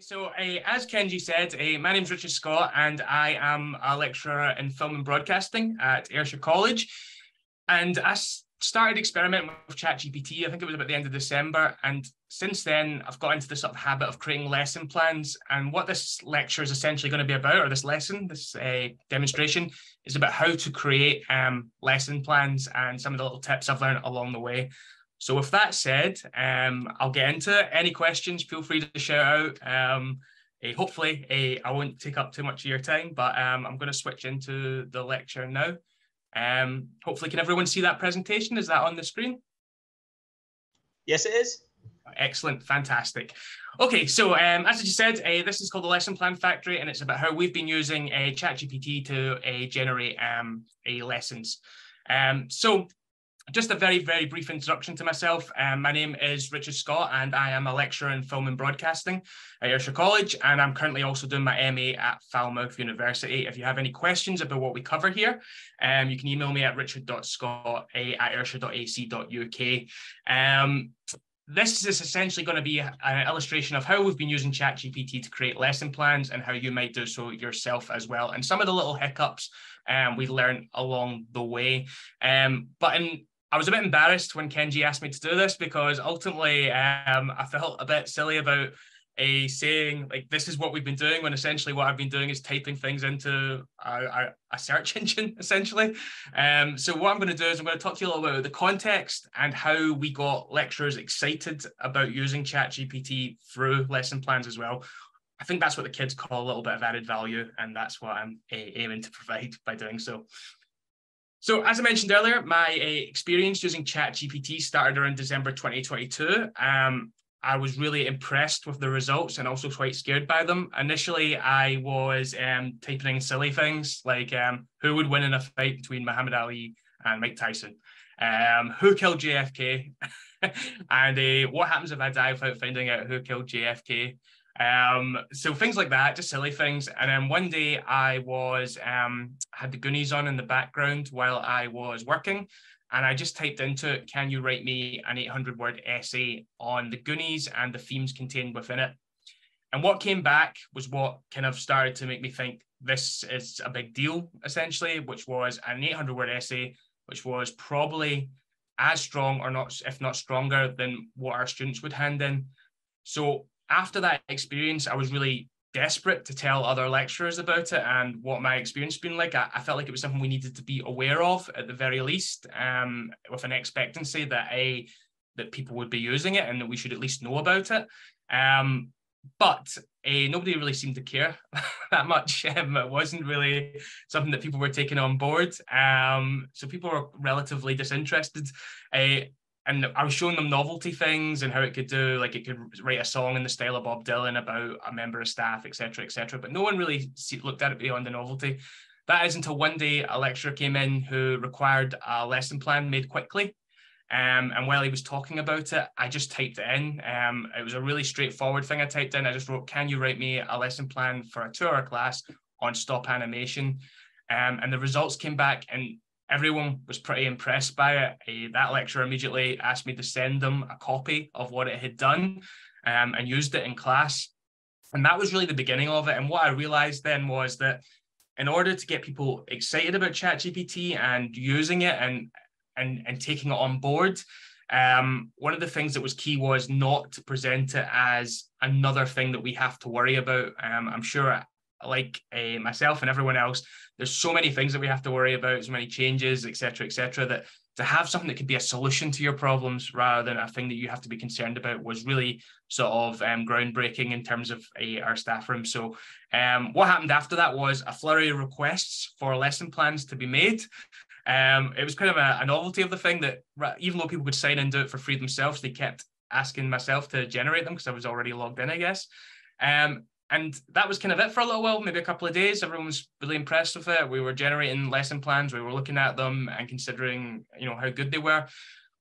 So as Kenji said, my name's Richard Scott and I am a lecturer in film and broadcasting at Ayrshire College. And I started experimenting with ChatGPT, I think it was about the end of December. And since then, I've got into this sort of habit of creating lesson plans. And what this lecture is essentially going to be about, or this lesson, this demonstration, is about how to create lesson plans and some of the little tips I've learned along the way. So with that said, I'll get into it. Any questions, feel free to shout out. Hopefully, I won't take up too much of your time, but I'm going to switch into the lecture now. Hopefully, can everyone see that presentation? Is that on the screen? Yes, it is. Excellent, fantastic. Okay, so as I just said, this is called the Lesson Plan Factory, and it's about how we've been using ChatGPT to generate lessons. So just a very brief introduction to myself. My name is Richard Scott and I am a lecturer in film and broadcasting at Ayrshire College, and I'm currently also doing my MA at Falmouth University. If you have any questions about what we cover here, you can email me at richard.scott@ayrshire.ac.uk. This is essentially going to be an illustration of how we've been using ChatGPT to create lesson plans and how you might do so yourself as well, and some of the little hiccups we learned along the way. I was a bit embarrassed when Kenji asked me to do this, because ultimately I felt a bit silly about saying, like, this is what we've been doing, when essentially what I've been doing is typing things into a search engine, essentially. So what I'm going to do is I'm going to talk to you a little bit about the context and how we got lecturers excited about using ChatGPT through lesson plans as well. I think that's what the kids call a little bit of added value, and that's what I'm aiming to provide by doing so. So as I mentioned earlier, my experience using ChatGPT started around December 2022. I was really impressed with the results and also quite scared by them. Initially, I was typing in silly things like who would win in a fight between Muhammad Ali and Mike Tyson? Who killed JFK? And what happens if I die without finding out who killed JFK? So things like that, just silly things. And then one day I was had the Goonies on in the background while I was working, and I just typed into it, can you write me an 800-word essay on the Goonies and the themes contained within it? And what came back was what kind of started to make me think this is a big deal, essentially, which was an 800-word essay, which was probably as strong or not, if not stronger, than what our students would hand in. So after that experience, I was really desperate to tell other lecturers about it and what my experience had been like. I felt like it was something we needed to be aware of at the very least, with an expectancy that that people would be using it and that we should at least know about it. But nobody really seemed to care that much. It wasn't really something that people were taking on board. So people were relatively disinterested. And I was showing them novelty things and how it could do, like it could write a song in the style of Bob Dylan about a member of staff, et cetera, but no one really looked at it beyond the novelty. That is until one day a lecturer came in who required a lesson plan made quickly. And while he was talking about it, I just typed it in. It was a really straightforward thing I typed in. I just wrote, can you write me a lesson plan for a 2-hour class on stop animation? And the results came back, and everyone was pretty impressed by it. That lecturer immediately asked me to send them a copy of what it had done and used it in class. And that was really the beginning of it. And what I realized then was that in order to get people excited about ChatGPT and using it and taking it on board, one of the things that was key was not to present it as another thing that we have to worry about. I'm sure, like myself and everyone else, there's so many things that we have to worry about, so many changes, et cetera, that to have something that could be a solution to your problems rather than a thing that you have to be concerned about was really sort of groundbreaking in terms of our staff room. So what happened after that was a flurry of requests for lesson plans to be made. It was kind of a novelty of the thing that even though people could sign and do it for free themselves, they kept asking myself to generate them because I was already logged in, I guess. And that was kind of it for a little while, maybe a couple of days. Everyone was really impressed with it. We were generating lesson plans. We were looking at them and considering, you know, how good they were.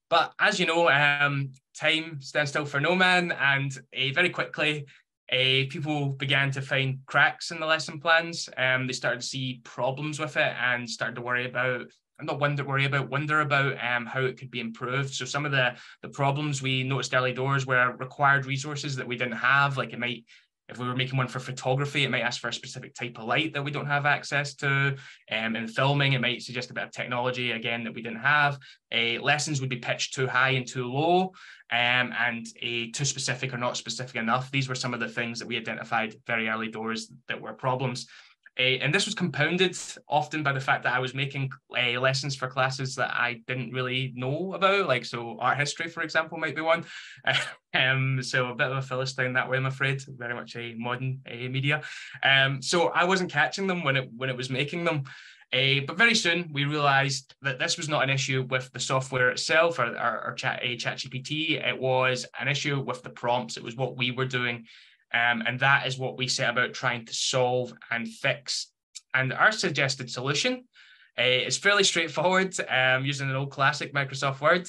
But as you know, time stands still for no man. And very quickly, people began to find cracks in the lesson plans. They started to see problems with it and started to worry about, wonder about how it could be improved. So some of the problems we noticed early doors were required resources that we didn't have, like it might If we were making one for photography, it might ask for a specific type of light that we don't have access to. In filming, it might suggest a bit of technology, again, that we didn't have. Lessons would be pitched too high and too low, and too specific or not specific enough. These were some of the things that we identified very early doors that were problems. And this was compounded often by the fact that I was making lessons for classes that I didn't really know about, like, so art history, for example, might be one. So a bit of a Philistine that way, I'm afraid, very much a modern media. So I wasn't catching them when it was making them. But very soon we realized that this was not an issue with the software itself or ChatGPT. It was an issue with the prompts. It was what we were doing. And that is what we set about trying to solve and fix. And our suggested solution is fairly straightforward, using an old classic Microsoft Word.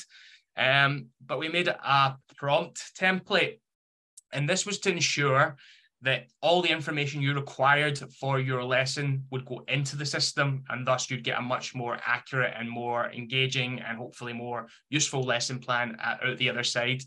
But we made a prompt template. And this was to ensure that all the information you required for your lesson would go into the system, and thus you'd get a much more accurate and more engaging and hopefully more useful lesson plan out the other side.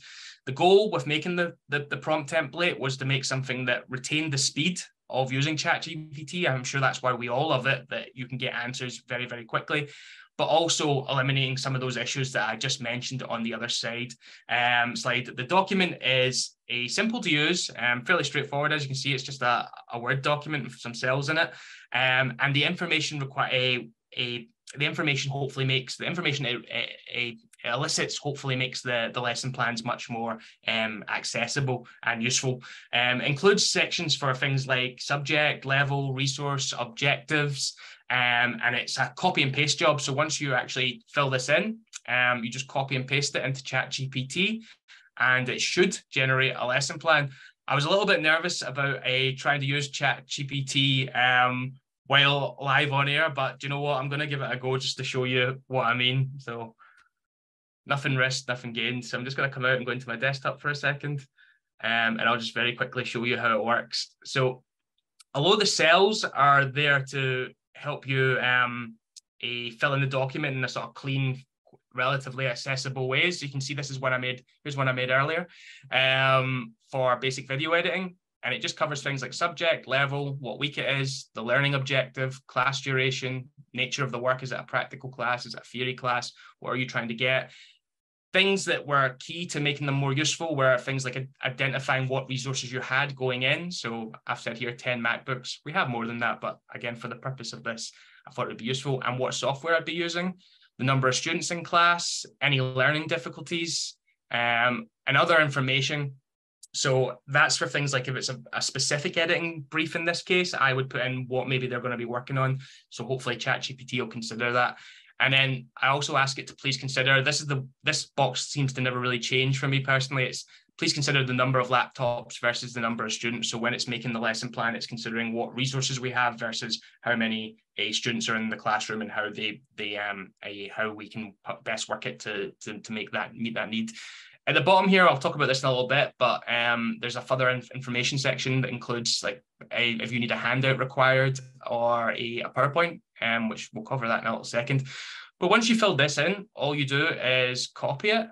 The goal with making the prompt template was to make something that retained the speed of using ChatGPT. I'm sure that's why we all love it, that you can get answers very, very quickly, but also eliminating some of those issues that I just mentioned on the other side slide. The document is simple to use, fairly straightforward. As you can see, it's just a Word document with some cells in it. And the information it elicits hopefully makes the lesson plans much more accessible and useful. Includes sections for things like subject, level, resource, objectives, and it's a copy and paste job. So once you actually fill this in, you just copy and paste it into ChatGPT, and it should generate a lesson plan. I was a little bit nervous about trying to use ChatGPT while live on air, but do you know what? I'm going to give it a go just to show you what I mean. So nothing risked, nothing gained. So I'm just going to come out and go into my desktop for a second, and I'll just very quickly show you how it works. So although the cells are there to help you fill in the document in a sort of clean, relatively accessible ways, so you can see this is one I made. Here's one I made earlier for basic video editing. And it just covers things like subject, level, what week it is, the learning objective, class duration, nature of the work. Is it a practical class? Is it a theory class? What are you trying to get? Things that were key to making them more useful were things like identifying what resources you had going in. So I've said here 10 MacBooks. We have more than that, but again, for the purpose of this, I thought it would be useful. And what software I'd be using, the number of students in class, any learning difficulties, and other information. So that's for things like if it's a specific editing brief in this case, I would put in what maybe they're going to be working on. So hopefully ChatGPT will consider that. And then I also ask it to please consider, this box seems to never really change for me personally. It's please consider the number of laptops versus the number of students. So when it's making the lesson plan, it's considering what resources we have versus how many students are in the classroom and how how we can best work it to make that meet that need. At the bottom here, I'll talk about this in a little bit, but there's a further information section that includes like if you need a handout required or a PowerPoint, which we'll cover that in a little second. But once you fill this in, all you do is copy it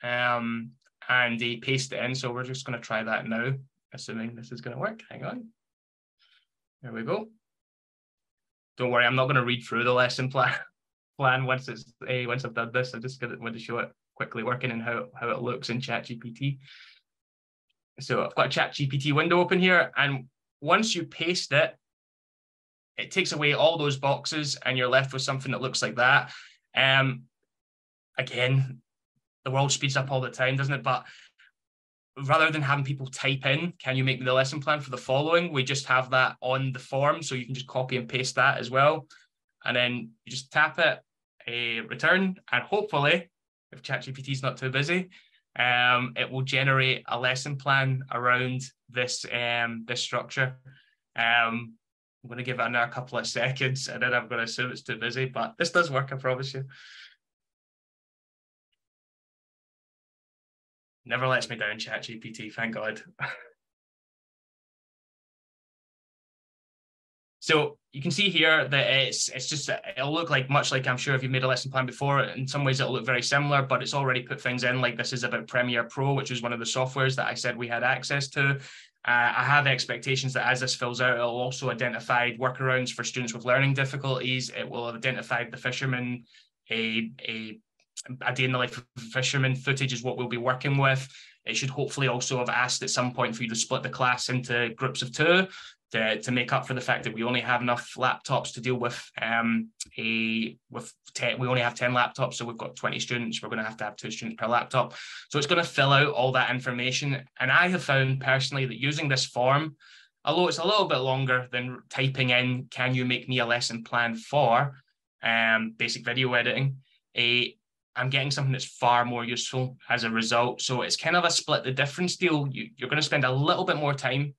and paste it in. So we're just going to try that now, assuming this is going to work. Hang on. There we go. Don't worry, I'm not going to read through the lesson plan once I've done this. I just want to show it quickly working and how it looks in ChatGPT. So I've got a ChatGPT window open here, and once you paste it, it takes away all those boxes and you're left with something that looks like that. Again, the world speeds up all the time, doesn't it? But rather than having people type in, can you make me the lesson plan for the following? We just have that on the form, so you can just copy and paste that as well. And then you just tap it, return, and hopefully, if ChatGPT is not too busy, it will generate a lesson plan around this this structure. I'm going to give it another couple of seconds, and then I'm going to assume it's too busy. But this does work, I promise you. Never lets me down, ChatGPT. Thank God. So you can see here that it's just, it'll look like much like, I'm sure if you've made a lesson plan before, in some ways it'll look very similar, but it's already put things in, like this is about Premiere Pro, which is one of the softwares that I said we had access to. I have expectations that as this fills out, it'll also identify workarounds for students with learning difficulties. It will have identified the fisherman. A day in the life of a fisherman footage is what we'll be working with. It should hopefully also have asked at some point for you to split the class into groups of two to make up for the fact that we only have enough laptops to deal with we only have 10 laptops, so we've got 20 students. We're going to have 2 students per laptop. So it's going to fill out all that information. And I have found personally that using this form, although it's a little bit longer than typing in, can you make me a lesson plan for basic video editing, I'm getting something that's far more useful as a result. So it's kind of a split the difference deal. You're going to spend a little bit more time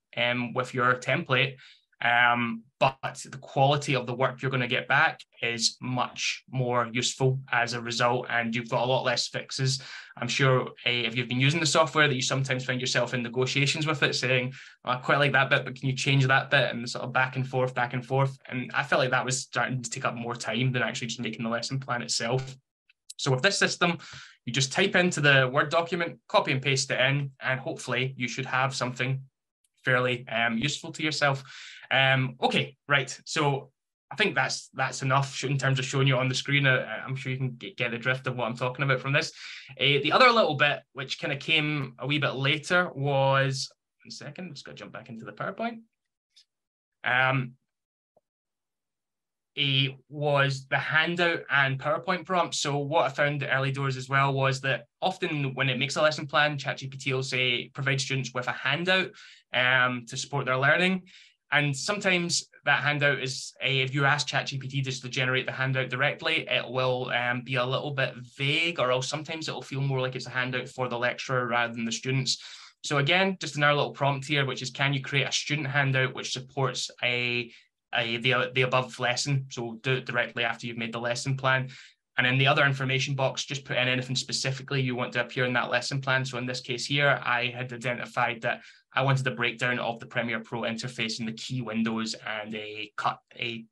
with your template, but the quality of the work you're going to get back is much more useful as a result, and you've got a lot less fixes. I'm sure if you've been using the software that you sometimes find yourself in negotiations with it saying, oh, I quite like that bit, but can you change that bit? And sort of back and forth. And I felt like that was starting to take up more time than actually just making the lesson plan itself. So with this system, you just type into the Word document, copy and paste it in, and hopefully you should have something fairly useful to yourself. Okay, right. So I think that's enough in terms of showing you on the screen. I'm sure you can get the drift of what I'm talking about from this. The other little bit, which kind of came a wee bit later, was, one second, I'm just going to jump back into the PowerPoint. It was the handout and PowerPoint prompts. So what I found early doors as well was that often when it makes a lesson plan, ChatGPT will say, provide students with a handout to support their learning. And sometimes that handout is, if you ask ChatGPT just to generate the handout directly, it will be a little bit vague, or else sometimes it will feel more like it's a handout for the lecturer rather than the students. So again, just another little prompt here, which is, can you create a student handout which supports the above lesson? So do it directly after you've made the lesson plan. And in the other information box, just put in anything specifically you want to appear in that lesson plan. So in this case here, I had identified that I wanted a breakdown of the Premiere Pro interface and the key windows and cut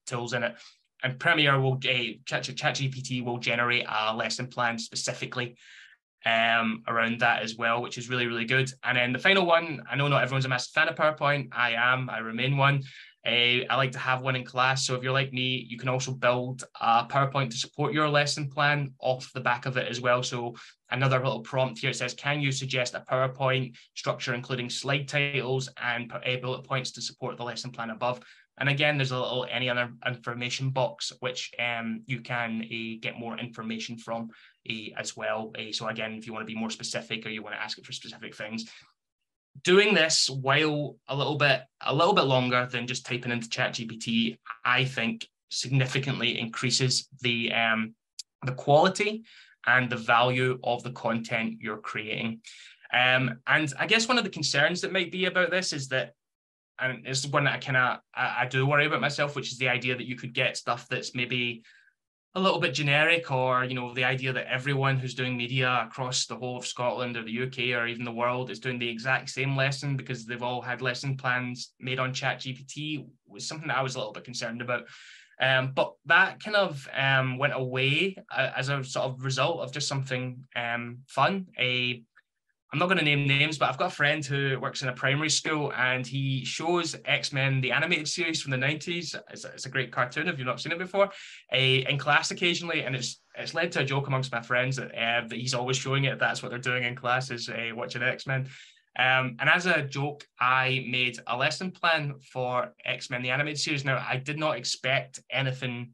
tools in it. And Premiere will, ChatGPT will generate a lesson plan specifically around that as well, which is really, really good. And then the final one, I know not everyone's a massive fan of PowerPoint. I remain one. I like to have one in class. So if you're like me, you can also build a PowerPoint to support your lesson plan off the back of it as well. So another little prompt here, it says, can you suggest a PowerPoint structure, including slide titles and bullet points to support the lesson plan above? And again, there's a little any other information box, which you can get more information from as well. So again, if you want to be more specific or you want to ask it for specific things. Doing this while a little bit longer than just typing into ChatGPT, I think significantly increases the quality and the value of the content you're creating. And I guess one of the concerns that might be about this is that, and it's one that I do worry about myself, which is the idea that you could get stuff that's maybe a little bit generic, or you know, the idea that everyone who's doing media across the whole of Scotland or the UK or even the world is doing the exact same lesson because they've all had lesson plans made on ChatGPT was something that I was a little bit concerned about. But that kind of went away as a sort of result of just something fun. I'm not going to name names, but I've got a friend who works in a primary school, and he shows X-Men, the animated series from the 90s. It's a great cartoon if you've not seen it before, in class occasionally. And it's led to a joke amongst my friends that he's always showing it. That's what they're doing in class, is watching X-Men. And as a joke, I made a lesson plan for X-Men, the animated series. Now, I did not expect anything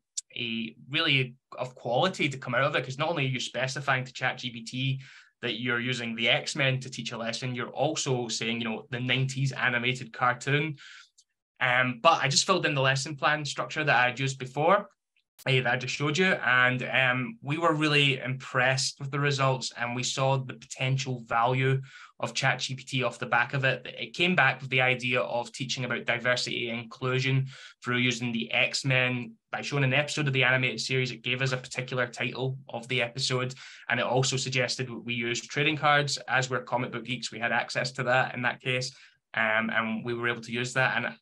really of quality to come out of it, because not only are you specifying to ChatGPT that you're using the X-Men to teach a lesson, you're also saying, you know, the 90s animated cartoon. But I just filled in the lesson plan structure that I had used before, that I just showed you, and we were really impressed with the results, and we saw the potential value of ChatGPT off the back of it. It came back with the idea of teaching about diversity and inclusion through using the X-Men. By showing an episode of the animated series, it gave us a particular title of the episode, and it also suggested we use trading cards. As we're comic book geeks, we had access to that in that case, and we were able to use that. And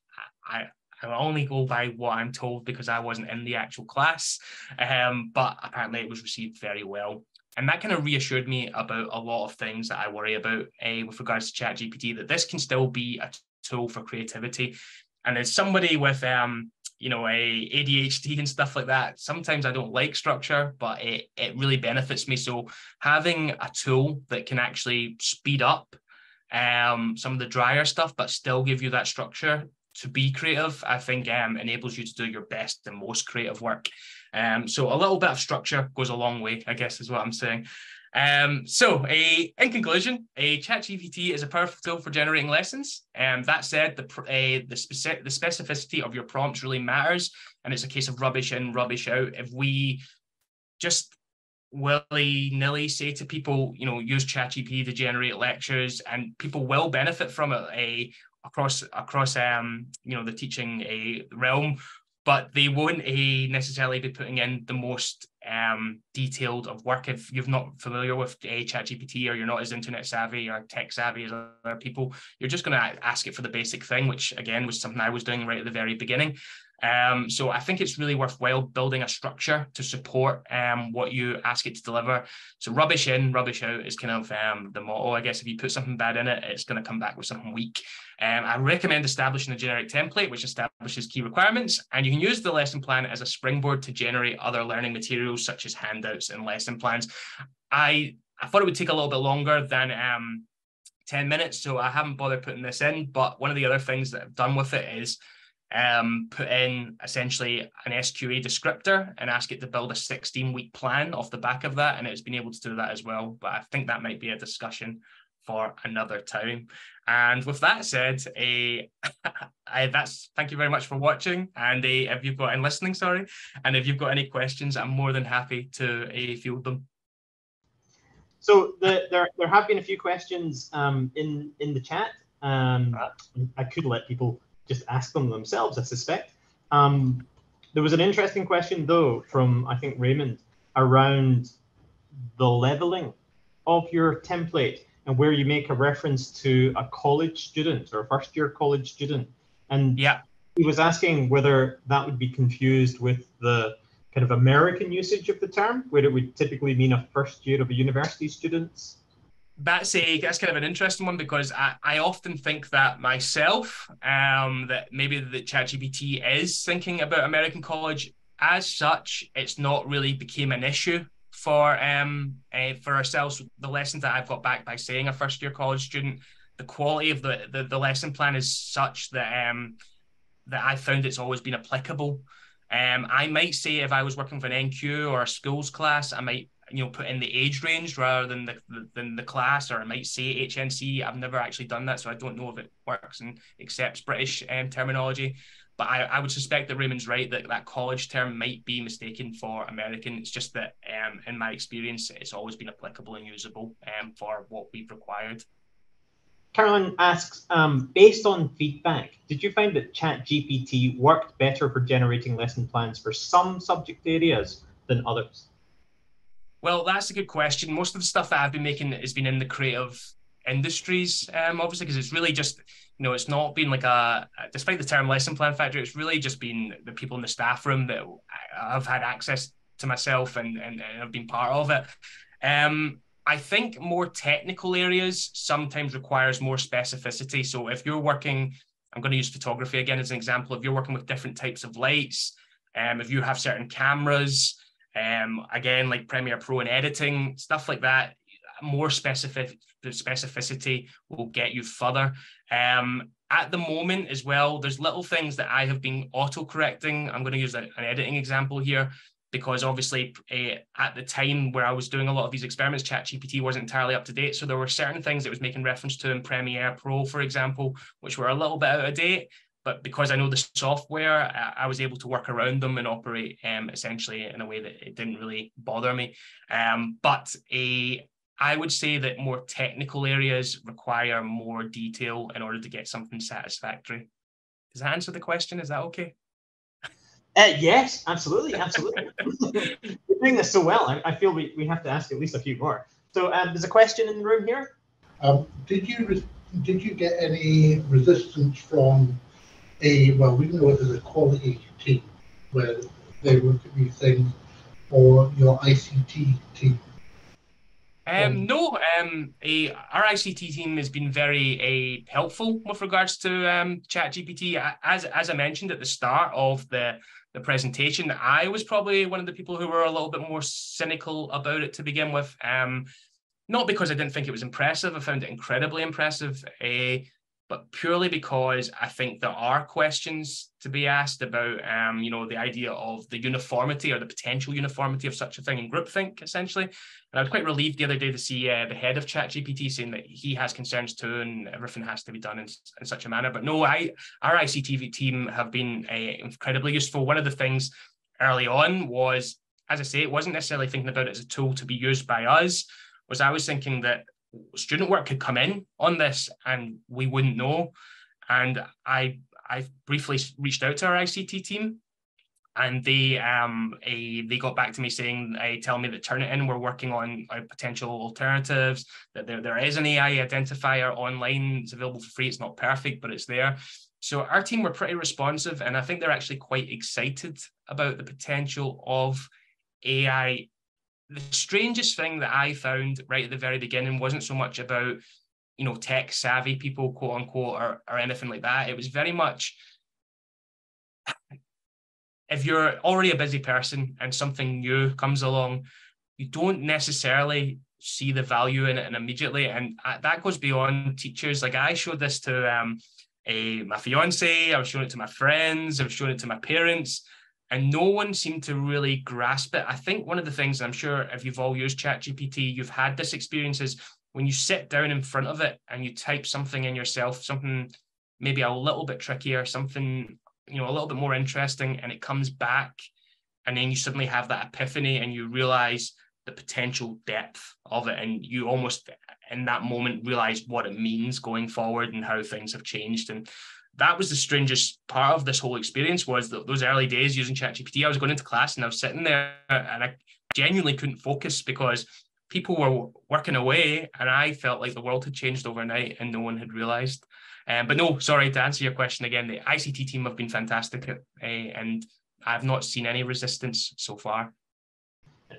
I only go by what I'm told because I wasn't in the actual class, but apparently it was received very well. And that kind of reassured me about a lot of things that I worry about with regards to ChatGPT, that this can still be a tool for creativity. And as somebody with ADHD and stuff like that, sometimes I don't like structure, but it really benefits me. So having a tool that can actually speed up some of the drier stuff, but still give you that structure to be creative, I think enables you to do your best and most creative work. So a little bit of structure goes a long way, I guess, is what I'm saying. In conclusion, ChatGPT is a powerful tool for generating lessons. That said, the specificity of your prompts really matters, and it's a case of rubbish in, rubbish out. If we just willy-nilly say to people, use ChatGPT to generate lectures, and people will benefit from it across the teaching realm, but they won't necessarily be putting in the most detailed of work if you're not familiar with ChatGPT, or you're not as internet savvy or tech savvy as other people. You're just going to ask it for the basic thing, which again was something I was doing right at the very beginning. So I think it's really worthwhile building a structure to support what you ask it to deliver. So rubbish in, rubbish out is kind of the motto, I guess. If you put something bad in it, it's going to come back with something weak. I recommend establishing a generic template which establishes key requirements, and you can use the lesson plan as a springboard to generate other learning materials such as handouts and lesson plans. I thought it would take a little bit longer than 10 minutes, so I haven't bothered putting this in, but one of the other things that I've done with it is put in essentially an SQA descriptor and ask it to build a 16-week plan off the back of that, and it's been able to do that as well. But I think that might be a discussion for another time. And with that said, thank you very much for watching, and if you've got any questions, I'm more than happy to field them. So there have been a few questions in the chat. I could let people just ask them themselves, I suspect. There was an interesting question, though, from, I think, Raymond, around the leveling of your template and where you make a reference to a college student or a first-year college student. And yeah, he was asking whether that would be confused with the kind of American usage of the term, where it would typically mean a first year of a university student's. That's kind of an interesting one, because I often think that myself, that maybe the ChatGPT is thinking about American college. As such, it's not really became an issue for ourselves. The lessons that I've got back by saying a first year college student, the quality of the lesson plan is such that that I found it's always been applicable. I might say if I was working for an NQ or a schools class, I might put in the age range rather than the class, or I might say HNC. I've never actually done that, so I don't know if it works and accepts British terminology. But I would suspect that Raymond's right, that that college term might be mistaken for American. It's just that in my experience, it's always been applicable and usable for what we've required. Caroline asks, based on feedback, did you find that ChatGPT worked better for generating lesson plans for some subject areas than others? Well, that's a good question. Most of the stuff that I've been making has been in the creative industries, obviously, because it's really just, it's not been like despite the term lesson plan factory, it's really just been the people in the staff room that I've had access to myself and I've been part of it. I think more technical areas sometimes requires more specificity. So if you're working, I'm going to use photography again as an example, if you're working with different types of lights, if you have certain cameras, again, like Premiere Pro and editing, stuff like that, more specificity will get you further. At the moment as well, there's little things that I have been auto-correcting. I'm going to use an editing example here, because obviously at the time where I was doing a lot of these experiments, ChatGPT wasn't entirely up to date. So there were certain things it was making reference to in Premiere Pro, for example, which were a little bit out of date. But because I know the software, I was able to work around them and operate essentially in a way that it didn't really bother me. I would say that more technical areas require more detail in order to get something satisfactory. Does that answer the question? Is that okay? Yes, absolutely, absolutely. You're doing this so well. I feel we have to ask at least a few more. So there's a question in the room here. Did you get any resistance from well, we know there's a quality team where they look at these things, or your ICT team? Our ICT team has been very helpful with regards to ChatGPT. As I mentioned at the start of the presentation, I was probably one of the people who were a little bit more cynical about it to begin with. Not because I didn't think it was impressive, I found it incredibly impressive, but purely because I think there are questions to be asked about, you know, the idea of the uniformity or the potential uniformity of such a thing in groupthink, essentially. And I was quite relieved the other day to see the head of ChatGPT saying that he has concerns too, and everything has to be done in such a manner. But no, our ICT team have been incredibly useful. One of the things early on was, as I say, it wasn't necessarily thinking about it as a tool to be used by us, was I was thinking that student work could come in on this and we wouldn't know. And I briefly reached out to our ICT team, and they got back to me saying, tell me that Turnitin were working on potential alternatives, that there is an AI identifier online, it's available for free, it's not perfect, but it's there. So our team were pretty responsive, and I think they're actually quite excited about the potential of AI. The strangest thing that I found right at the very beginning wasn't so much about, you know, tech savvy people, quote unquote, or anything like that. It was very much, if you're already a busy person and something new comes along, you don't necessarily see the value in it and immediately. And that goes beyond teachers. Like, I showed this to my fiance, I was showing it to my friends, I was showing it to my parents, and no one seemed to really grasp it. I think one of the things, I'm sure if you've all used ChatGPT, you've had this experience, is when you sit down in front of it and you type something in yourself, something maybe a little bit trickier, something, you know, a little bit more interesting, and it comes back, and then you suddenly have that epiphany and you realize the potential depth of it, and you almost in that moment realize what it means going forward and how things have changed. And that was the strangest part of this whole experience, was that those early days using ChatGPT, I was going into class and I was sitting there and I genuinely couldn't focus because people were working away and I felt like the world had changed overnight and no one had realized. But no, sorry, to answer your question again, the ICT team have been fantastic and I've not seen any resistance so far.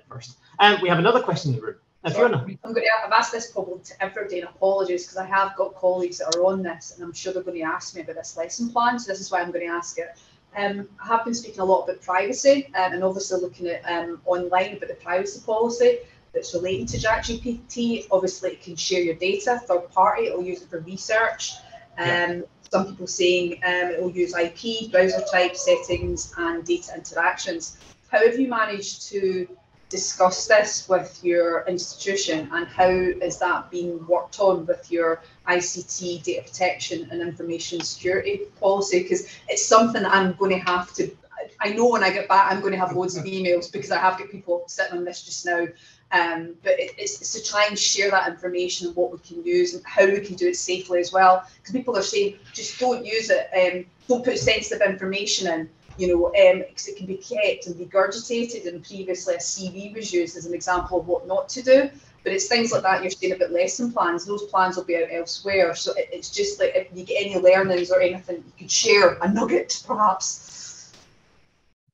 First, we have another question in the room. I've asked this problem to everybody, and apologies because I have got colleagues that are on this and I'm sure they're going to ask me about this lesson plan, so this is why I'm going to ask it. I have been speaking a lot about privacy and obviously looking at online about the privacy policy that's relating to ChatGPT. Obviously it can share your data, third party, it will use it for research. Some people saying it will use IP, browser type, settings and data interactions. How have you managed to discuss this with your institution, and how is that being worked on with your ICT data protection and information security policy? Because it's something that I'm going to have to, I know when I get back I'm going to have loads of emails because I have got people sitting on this just now, but it's to try and share that information and what we can use and how we can do it safely as well, because people are saying just don't use it, don't put sensitive information in, you know, because it can be kept and regurgitated, and previously a CV was used as an example of what not to do. But it's things like that you're saying about lesson plans, those plans will be out elsewhere, so it's just like if you get any learnings or anything, you could share a nugget perhaps.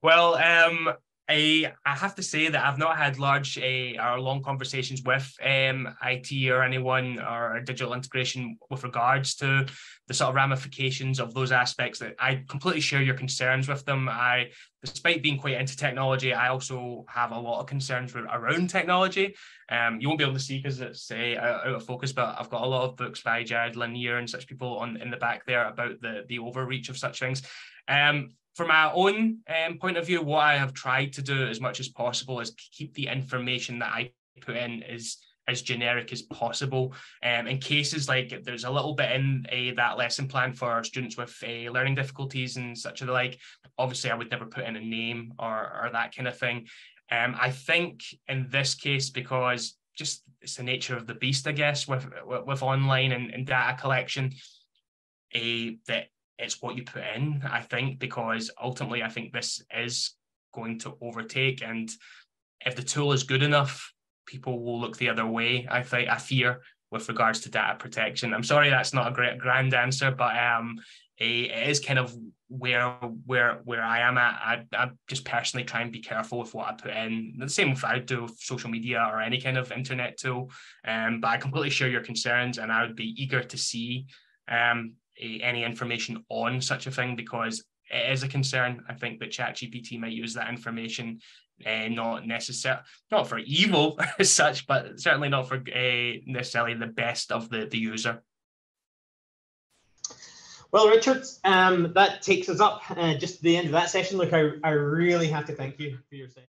Well, I have to say that I've not had large or long conversations with IT or anyone or digital integration with regards to the sort of ramifications of those aspects. That I completely share your concerns with them. Despite being quite into technology, I also have a lot of concerns around technology. You won't be able to see because it's out of focus, but I've got a lot of books by Jared Lanier and such people in the back there about the overreach of such things. From my own point of view, what I have tried to do as much as possible is keep the information that I put in as generic as possible. In cases like there's a little bit in that lesson plan for students with learning difficulties and such of the like, obviously I would never put in a name or that kind of thing. I think in this case, because just it's the nature of the beast, I guess, with online and data collection, that it's what you put in, I think, because ultimately I think this is going to overtake, and if the tool is good enough, people will look the other way, I fear, with regards to data protection. I'm sorry that's not a great grand answer, but it is kind of where I am at. I just personally try and be careful with what I put in. The same if I do with social media or any kind of internet tool. But I completely share your concerns, and I would be eager to see any information on such a thing, because it is a concern. I think that ChatGPT might use that information, not necessarily, not for evil as such, but certainly not for necessarily the best of the user. Well, Richard, that takes us up just to the end of that session. Look, I really have to thank you for your time.